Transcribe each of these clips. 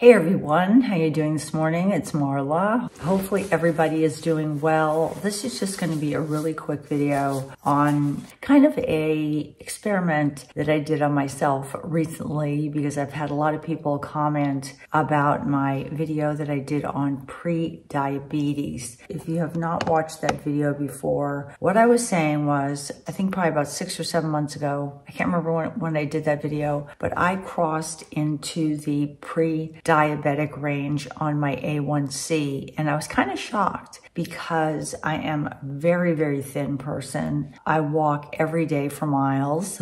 Hey everyone, how you doing this morning? It's Marla. Hopefully everybody is doing well. This is just going to be a really quick video on kind of a experiment that I did on myself recently because I've had a lot of people comment about my video that I did on pre-diabetes. If you have not watched that video before, what I was saying was, I think probably about 6 or 7 months ago, I can't remember when I did that video, but I crossed into the pre-diabetic range on my A1C. And I was kind of shocked because I am a very, very thin person. I walk every day for miles,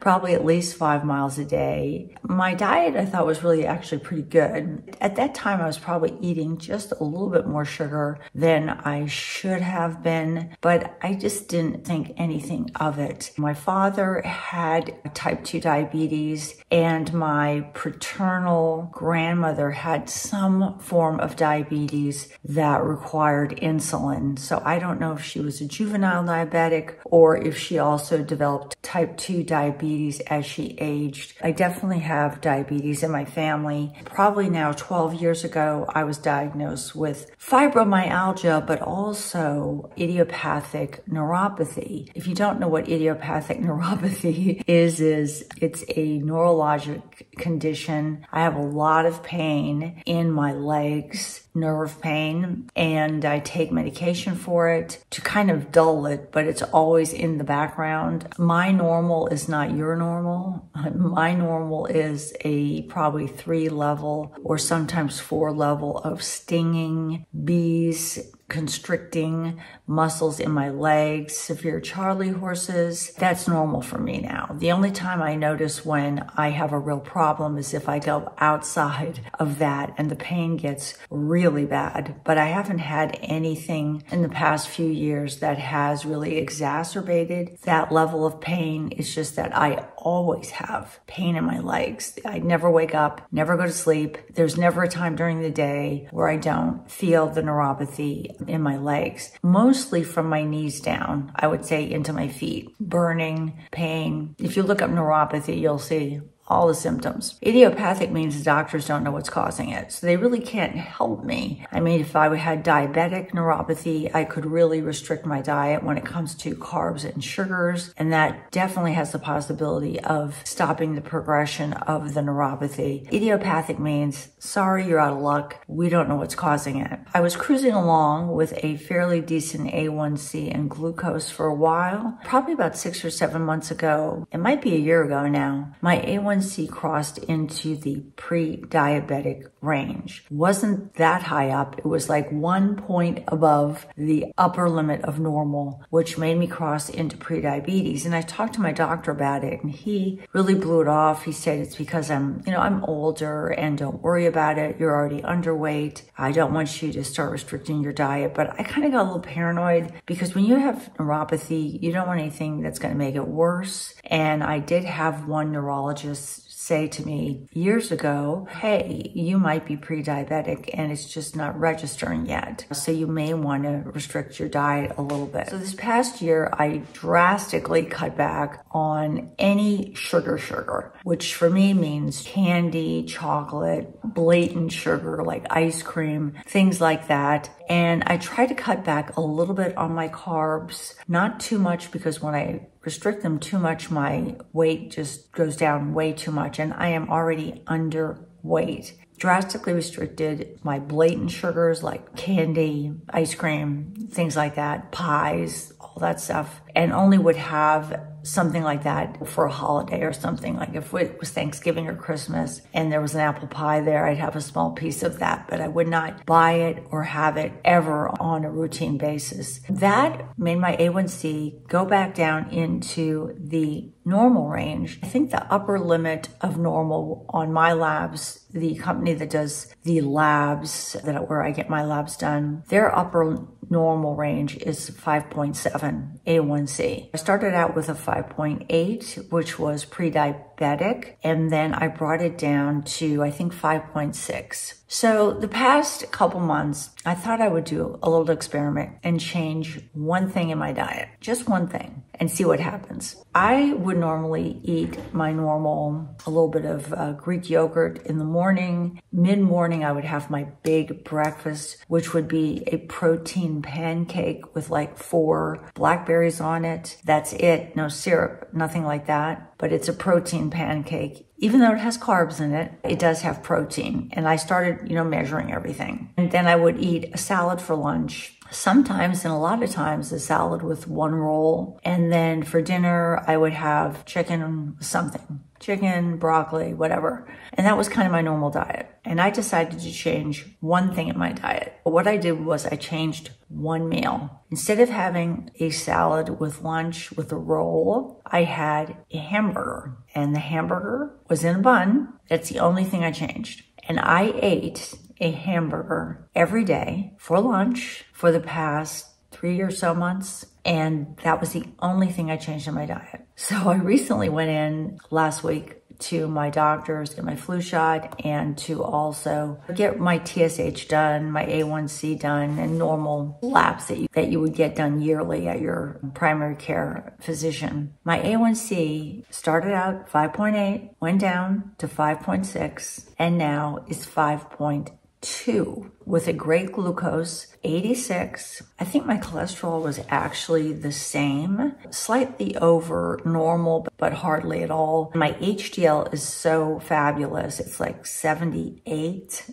probably at least 5 miles a day. My diet I thought was really actually pretty good. At that time, I was probably eating just a little bit more sugar than I should have been, but I just didn't think anything of it. My father had type 2 diabetes and my paternal grandmother had some form of diabetes that required insulin. So I don't know if she was a juvenile diabetic or if she also developed type 2 diabetes as she aged. I definitely have diabetes in my family. Probably now 12 years ago, I was diagnosed with fibromyalgia, but also idiopathic neuropathy. If you don't know what idiopathic neuropathy is it's a neurologic condition. I have a lot of pain in my legs, nerve pain, and I take medication for it to kind of dull it, but it's always in the background. My normal is not your normal. My normal is a probably 3-level or sometimes 4-level of stinging, bees, constricting muscles in my legs, severe Charley horses. That's normal for me now. The only time I notice when I have a real problem is if I go outside of that and the pain gets really bad. But I haven't had anything in the past few years that has really exacerbated that level of pain. It's just that I always have pain in my legs. I never wake up, never go to sleep. There's never a time during the day where I don't feel the neuropathy in my legs, mostly from my knees down, I would say into my feet. Burning, pain. If you look up neuropathy, you'll see all the symptoms. Idiopathic means the doctors don't know what's causing it, so they really can't help me. I mean, if I had diabetic neuropathy, I could really restrict my diet when it comes to carbs and sugars, and that definitely has the possibility of stopping the progression of the neuropathy. Idiopathic means, sorry, you're out of luck. We don't know what's causing it. I was cruising along with a fairly decent A1C and glucose for a while, probably about 6 or 7 months ago. It might be a year ago now. My A1C crossed into the pre-diabetic range. Wasn't that high up. It was like 1 point above the upper limit of normal, which made me cross into pre-diabetes. And I talked to my doctor about it and he really blew it off. He said, it's because I'm older and don't worry about it. You're already underweight. I don't want you to start restricting your diet. But I kind of got a little paranoid because when you have neuropathy, you don't want anything that's going to make it worse. And I did have one neurologist say to me years ago, hey, you might be pre-diabetic and it's just not registering yet. So you may want to restrict your diet a little bit. So this past year, I drastically cut back on any sugar, which for me means candy, chocolate, blatant sugar like ice cream, things like that. And I try to cut back a little bit on my carbs, not too much because when I restrict them too much, my weight just goes down way too much and I am already underweight. Drastically restricted my blatant sugars like candy, ice cream, things like that, pies, all that stuff, and only would have something like that for a holiday or something. Like if it was Thanksgiving or Christmas and there was an apple pie there, I'd have a small piece of that, but I would not buy it or have it ever on a routine basis. That made my A1C go back down into the normal range. I think the upper limit of normal on my labs, the company that does the labs, where I get my labs done, their upper normal range is 5.7 A1C. I started out with a 5.8, which was pre-diabetic diabetic, and then I brought it down to, I think, 5.6. So the past couple months, I thought I would do a little experiment and change one thing in my diet, just one thing, and see what happens. I would normally eat my normal, a little bit of Greek yogurt in the morning. Mid-morning, I would have my big breakfast, which would be a protein pancake with like 4 blackberries on it. That's it, no syrup, nothing like that, but it's a protein pancake. Even though it has carbs in it, it does have protein. And I started, you know, measuring everything. And then I would eat a salad for lunch. Sometimes, and a lot of times, a salad with one roll. And then for dinner, I would have chicken something. Chicken, broccoli, whatever. And that was kind of my normal diet. And I decided to change one thing in my diet. What I did was I changed one meal. Instead of having a salad with lunch with a roll, I had a hamburger. And the hamburger was in a bun. That's the only thing I changed. And I ate a hamburger every day for lunch for the past 3 or so months. And that was the only thing I changed in my diet. So I recently went in last week to my doctor's, get my flu shot, and to also get my TSH done, my A1C done, and normal labs that you would get done yearly at your primary care physician. My A1C started out 5.8, went down to 5.6, and now is 5.2 with a great glucose, 86. I think my cholesterol was actually the same, slightly over normal, but hardly at all. My HDL is so fabulous. It's like 78,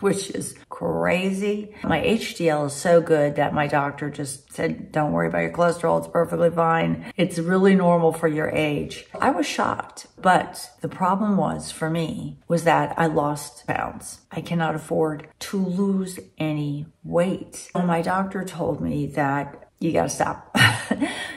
which is crazy. My HDL is so good that my doctor just said, don't worry about your cholesterol. It's perfectly fine. It's really normal for your age. I was shocked, but the problem was for me was that I lost pounds. I cannot afford to lose any weight. And my doctor told me that you gotta stop.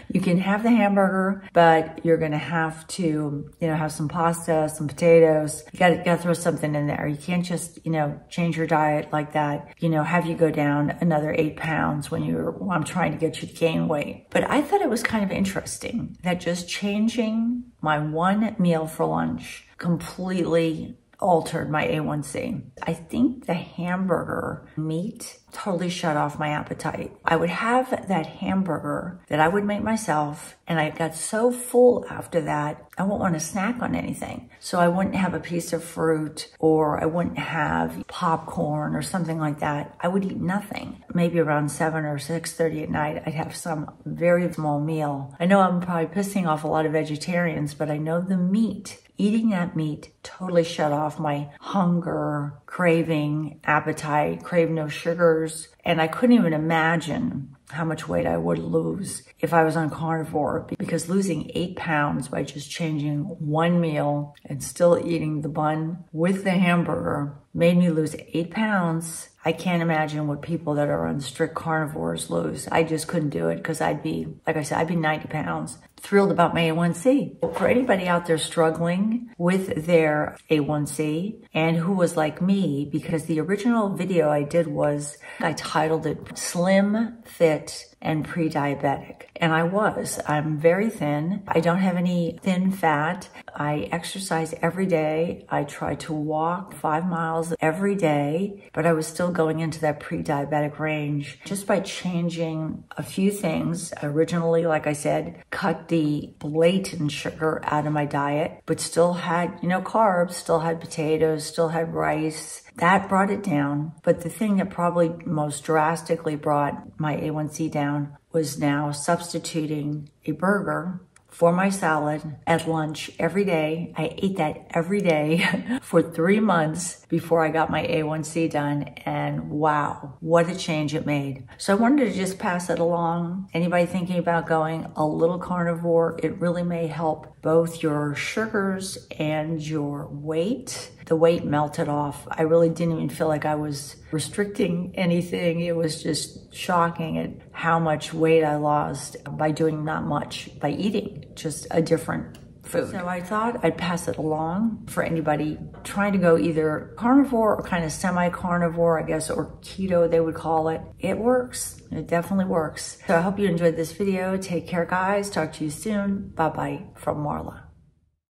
You can have the hamburger, but you're gonna have to, you know, have some pasta, some potatoes. You gotta throw something in there. You can't just, you know, change your diet like that, you know, have you go down another 8 pounds when I'm trying to get you to gain weight. But I thought it was kind of interesting that just changing my one meal for lunch completely altered my A1C. I think the hamburger meat totally shut off my appetite. I would have that hamburger that I would make myself, and I got so full after that, I wouldn't want to snack on anything. So I wouldn't have a piece of fruit, or I wouldn't have popcorn or something like that. I would eat nothing. Maybe around 7 or 6:30 at night, I'd have some very small meal. I know I'm probably pissing off a lot of vegetarians, but I know the meat, eating that meat totally shut off my hunger, craving, appetite, crave no sugars. And I couldn't even imagine how much weight I would lose if I was on carnivore, because losing 8 pounds by just changing one meal and still eating the bun with the hamburger made me lose 8 pounds. I can't imagine what people that are on strict carnivores lose. I just couldn't do it because I'd be, like I said, I'd be 90 pounds. Thrilled about my A1C. For anybody out there struggling with their A1C and who was like me, because the original video I did was, I titled it Slim, Fit, and Pre-Diabetic. And I was. I'm very thin. I don't have any thin fat. I exercise every day. I try to walk 5 miles every day, but I was still going into that pre-diabetic range just by changing a few things. Originally, like I said, cut the blatant sugar out of my diet, but still had, you know, carbs, still had potatoes, still had rice. That brought it down. But the thing that probably most drastically brought my A1C down was now substituting a burger for my salad at lunch every day. I ate that every day for 3 months before I got my A1C done, and wow, what a change it made. So I wanted to just pass it along. Anybody thinking about going a little carnivore, it really may help both your sugars and your weight. The weight melted off. I really didn't even feel like I was restricting anything. It was just shocking at how much weight I lost by doing not much, by eating just a different food. So I thought I'd pass it along for anybody trying to go either carnivore or kind of semi-carnivore, I guess, or keto, they would call it. It works. It definitely works. So I hope you enjoyed this video. Take care, guys. Talk to you soon. Bye-bye from Marla.